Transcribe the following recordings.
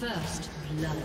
First blood.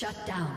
Shut down.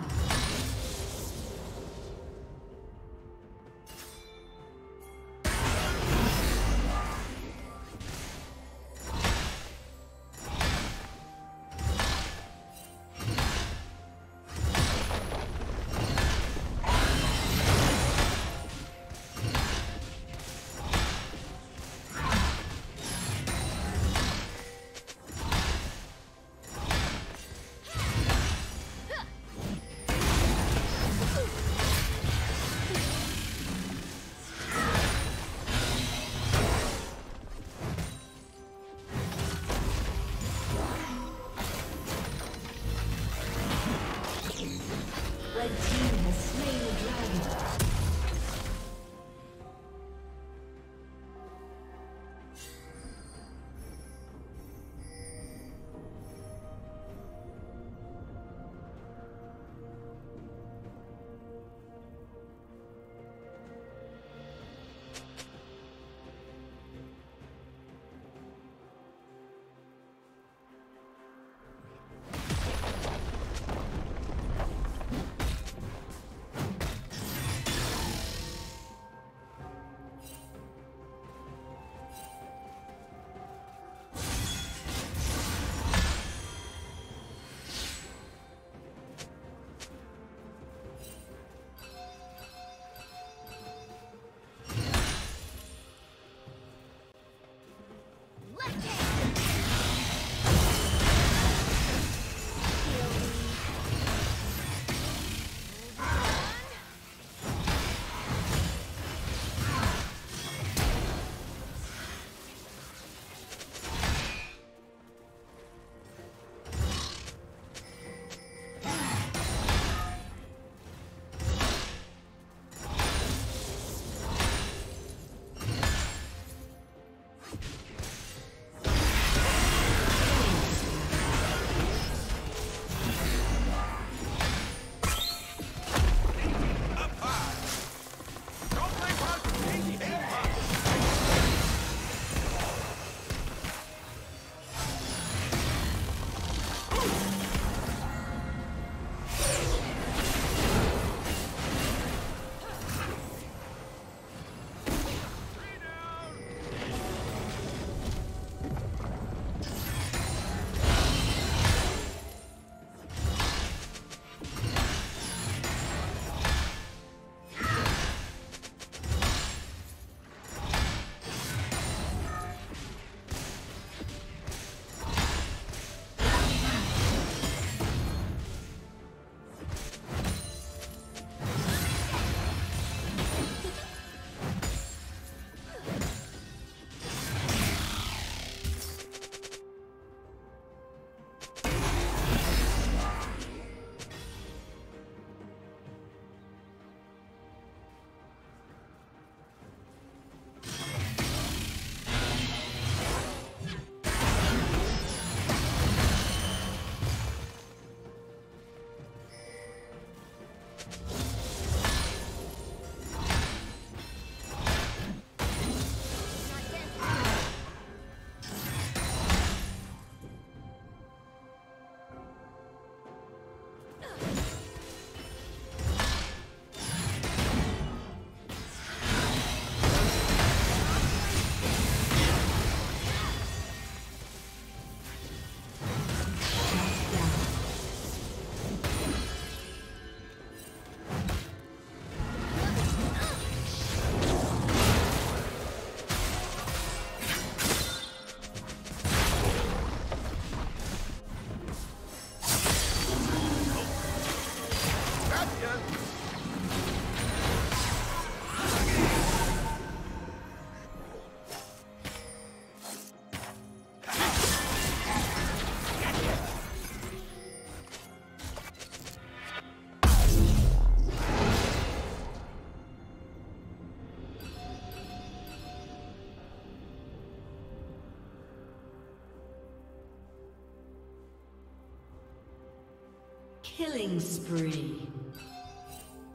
Killing spree.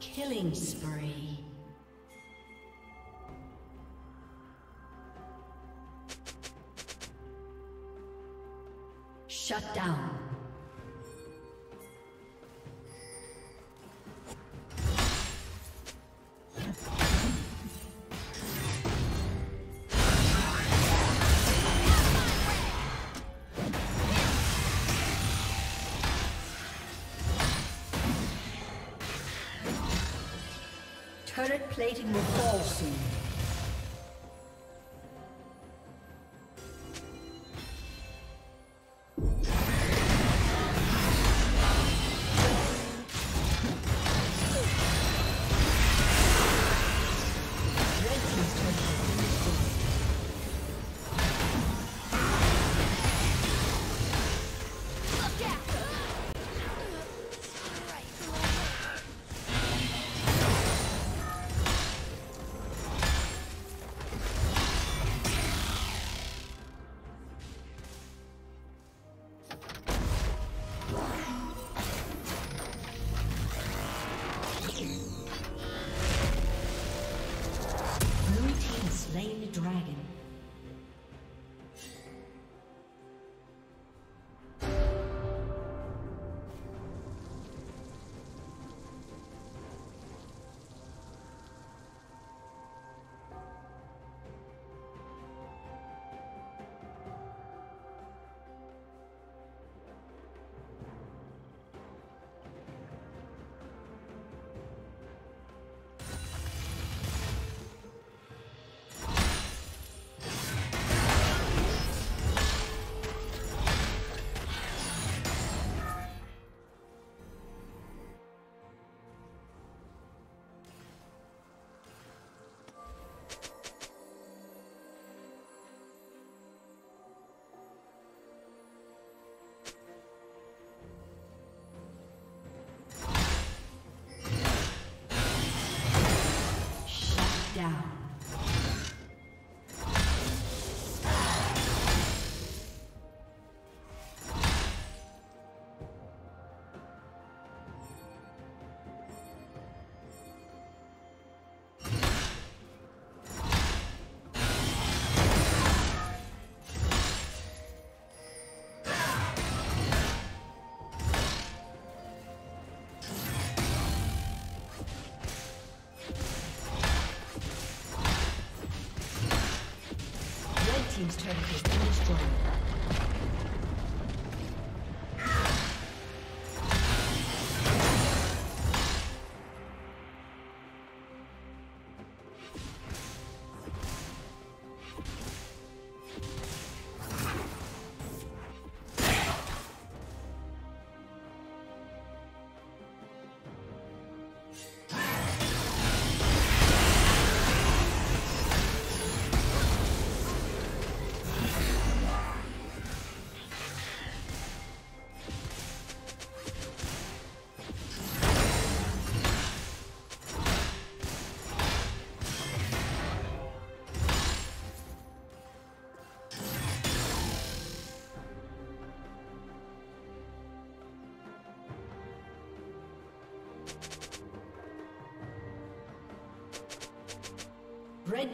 Killing spree. Shut down. Turret plating will fall soon. Down. Team's turret has been destroyed. Red